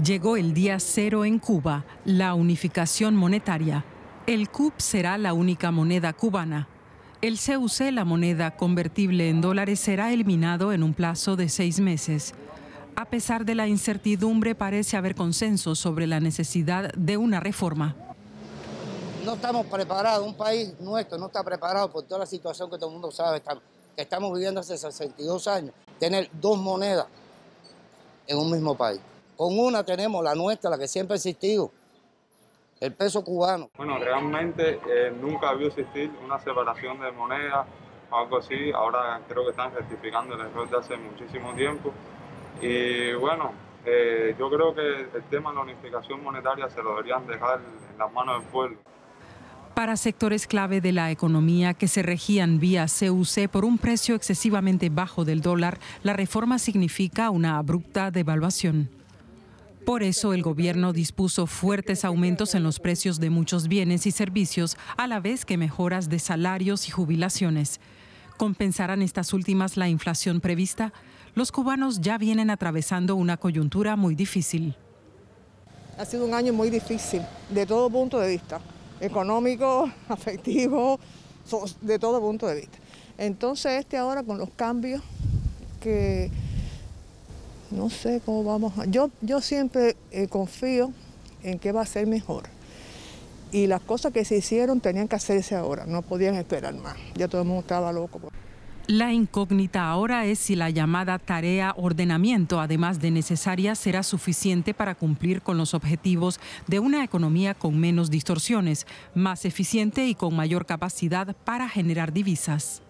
Llegó el día cero en Cuba, la unificación monetaria. El CUP será la única moneda cubana. El CUC, la moneda convertible en dólares, será eliminado en un plazo de 6 meses. A pesar de la incertidumbre, parece haber consenso sobre la necesidad de una reforma. No estamos preparados, un país nuestro no está preparado por toda la situación que todo el mundo sabe que estamos viviendo hace 62 años. Tener 2 monedas en un mismo país. Con una tenemos la nuestra, la que siempre ha existido, el peso cubano. Bueno, realmente nunca había existido una separación de monedas o algo así. Ahora creo que están rectificando el error de hace muchísimo tiempo. Y bueno, yo creo que el tema de la unificación monetaria se lo deberían dejar en las manos del pueblo. Para sectores clave de la economía que se regían vía CUC por un precio excesivamente bajo del dólar, la reforma significa una abrupta devaluación. Por eso el gobierno dispuso fuertes aumentos en los precios de muchos bienes y servicios, a la vez que mejoras de salarios y jubilaciones. ¿Compensarán estas últimas la inflación prevista? Los cubanos ya vienen atravesando una coyuntura muy difícil. Ha sido un año muy difícil, de todo punto de vista, económico, afectivo, de todo punto de vista. Entonces ahora con los cambios que... no sé cómo vamos a... Yo siempre confío en que va a ser mejor. Y las cosas que se hicieron tenían que hacerse ahora, no podían esperar más. Ya todo el mundo estaba loco. La incógnita ahora es si la llamada tarea ordenamiento, además de necesaria, será suficiente para cumplir con los objetivos de una economía con menos distorsiones, más eficiente y con mayor capacidad para generar divisas.